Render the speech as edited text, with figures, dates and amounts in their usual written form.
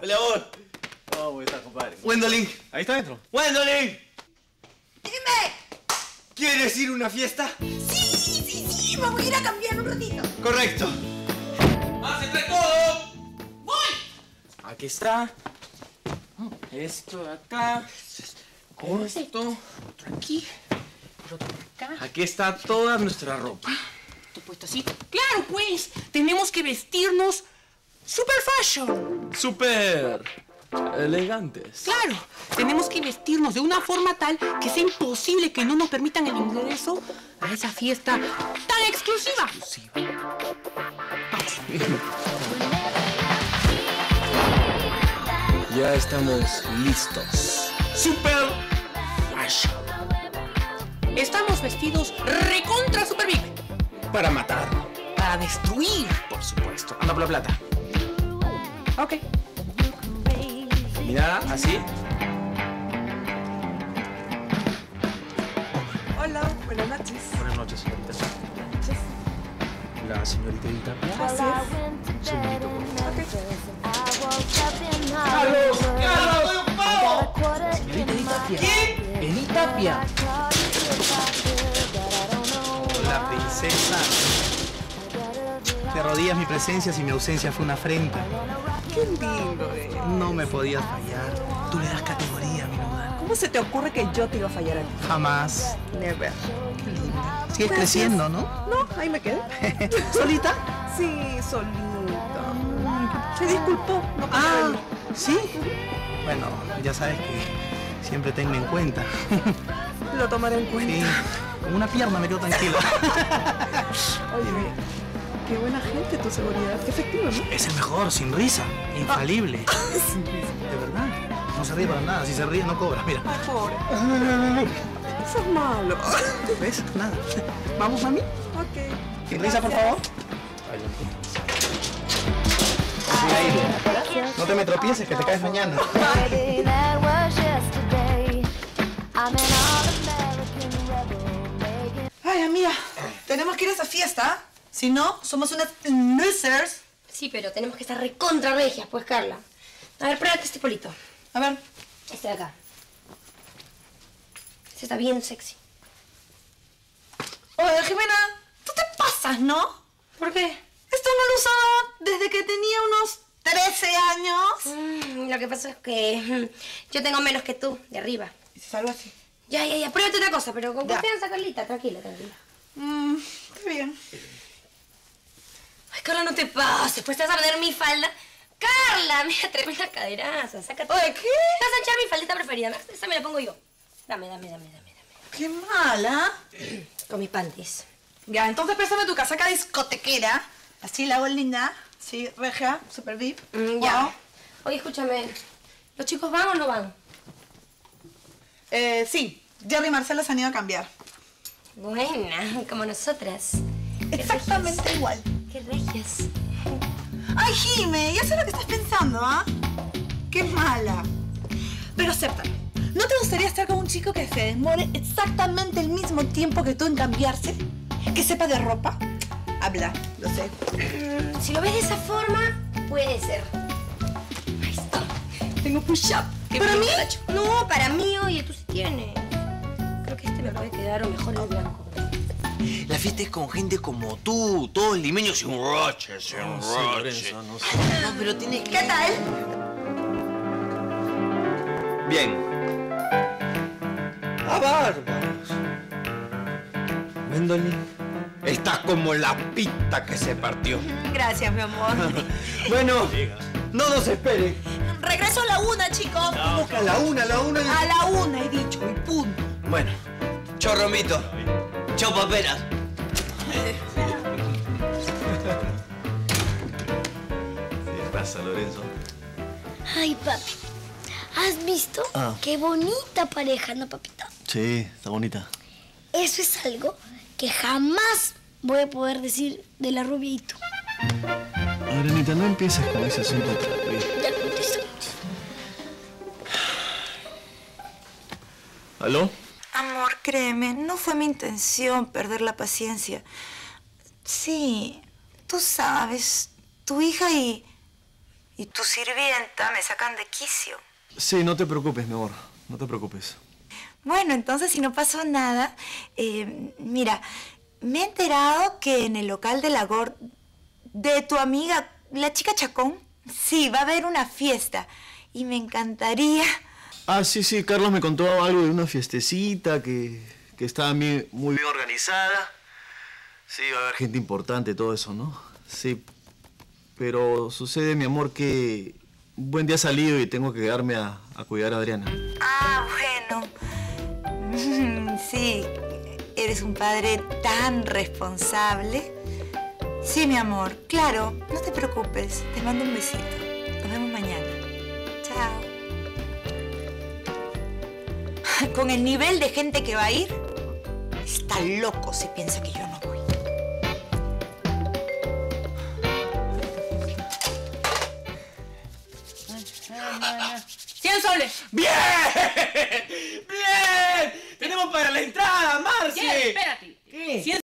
¡Ole, amor! No, güey, está, compadre. ¡Wendolin! Ahí está dentro. ¡Wendolin! ¡Dime! ¿Quieres ir a una fiesta? ¡Sí, sí, sí! Me voy a ir a cambiar un ratito. Correcto. ¡Hace trae todo! ¡Voy! Aquí está. Esto de acá. Esto. Otro aquí. Otro acá. Aquí está toda nuestra ropa. ¿Tú puesto así? ¡Claro, pues! Tenemos que vestirnos super fashion. Super... elegantes. Claro, tenemos que vestirnos de una forma tal que sea imposible que no nos permitan el ingreso a esa fiesta tan exclusiva. Vamos. Ya estamos listos. Super fashion. Estamos vestidos recontra super big. Para matar. Para destruir, por supuesto. Anda por la plata. Ok. Mira, así. Hola, buenas noches. Buenas noches, señorita. Buenas noches. La señorita Edita. Así es. Señorito, por favor. Ok. ¡Carlos! ¡Carlos, estoy ocupado! Señorita Edita Tapia. ¿Quién? Edita Tapia. La princesa. Te arrodillas mi presencia si mi ausencia fue una afrenta. ¡Qué lindo es! No me podías fallar. Tú le das categoría, mi mamá. ¿Cómo se te ocurre que yo te iba a fallar a ti? Jamás. Never. Qué lindo. Sigues creciendo, ¿no? No, ahí me quedé. ¿Solita? Sí, solita. Se disculpó. No, ah, ¿sí? Bueno, ya sabes que siempre tenme en cuenta. Lo tomaré en cuenta. Sí. Con una pierna me quedo tranquilo. Oye... qué buena gente tu seguridad. Efectivo, ¿no? Es el mejor, sin risa. Infalible. Sin risa. De verdad. No se ríe para nada. Si se ríe, no cobra. Mira. Ay, pobre. Eso es malo. ¿Ves? Nada. ¿Vamos, mami? Ok. Sin risa, por favor. Ay, no te me tropieces, que te caes mañana. Ay, amiga. Tenemos que ir a esa fiesta. Si no, somos unas losers. Sí, pero tenemos que estar recontra regias, pues, Carla. A ver, pruébate este polito. A ver. Este de acá. Este está bien sexy. Oye, Jimena, tú te pasas, ¿no? ¿Por qué? Esto no lo he usado desde que tenía unos 13 años. Lo que pasa es que yo tengo menos que tú, de arriba. Y se salva así. Ya, pruébate otra cosa, pero con confianza, Carlita. Tranquila, tranquila. Está bien. Ay, Carla, no te pases, pues te vas a perder mi falda. Carla, mira, tremenda caderaza, sácate. Oye, ¿qué? Te vas a echar mi faldita preferida, ¿no? Esa me la pongo yo. Dame. Qué mala. Con mis panties. Ya, entonces préstame tu casaca discotequera. Así la hago linda, sí, regia, super VIP. Ya. Wow. Oye, escúchame, ¿los chicos van o no van? Sí, Jerry y Marcela se han ido a cambiar. Buena, como nosotras. Exactamente igual. ¡Qué regias! ¡Ay, Jimé! Ya sé lo que estás pensando, ¿ah? ¡Qué mala! Pero acéptame. ¿No te gustaría estar con un chico que se demore exactamente el mismo tiempo que tú en cambiarse? ¿Que sepa de ropa? Habla, lo sé. Si lo ves de esa forma, puede ser. Ahí está. Tengo push-up. ¿Para mí? No, para mí, oye, tú sí tienes. Creo que este me puede quedar o mejor el blanco. La fiesta es con gente como tú, todos limeños sin roche, sin roche. Lorenzo, no sé. No, pero tienes que... ¿Qué tal? Bien. ¡Ah, bárbaros! Wendolin, estás como la pita que se partió. Gracias, mi amor. Bueno, no nos esperen. Regreso a la 1, chicos. No, a la 1, A la 1 he dicho, y punto. Bueno, chorromito. ¡Chao, paperas! ¿Qué pasa, Lorenzo? Ay, papi. ¿Has visto? Ah. ¡Qué bonita pareja, ¿no, papita? Sí, está bonita. Eso es algo que jamás voy a poder decir de la rubia y tú. Adrianita, no empieces con ese asunto otra vez. Ya contesto. ¿Aló? Amor, créeme, no fue mi intención perder la paciencia. Sí, tú sabes, tu hija y tu sirvienta me sacan de quicio. Sí, no te preocupes, mi amor. No te preocupes. Bueno, entonces, si no pasó nada... mira, me he enterado que en el local de la gorda... de tu amiga, la chica Chacón... sí, va a haber una fiesta. Y me encantaría... Ah, sí, sí, Carlos me contó algo de una fiestecita que estaba muy bien organizada. Sí, va a haber gente importante, todo eso, ¿no? Sí, pero sucede, mi amor, que... un buen día ha salido y tengo que quedarme a cuidar a Adriana. Ah, bueno. Sí, eres un padre tan responsable. Sí, mi amor, claro, no te preocupes. Te mando un besito. Nos vemos mañana. Chao. Con el nivel de gente que va a ir, está loco si piensa que yo no voy. ¡100 soles! ¡Bien! ¡Bien! ¡Tenemos para la entrada, Marce! Espérate. ¿Qué?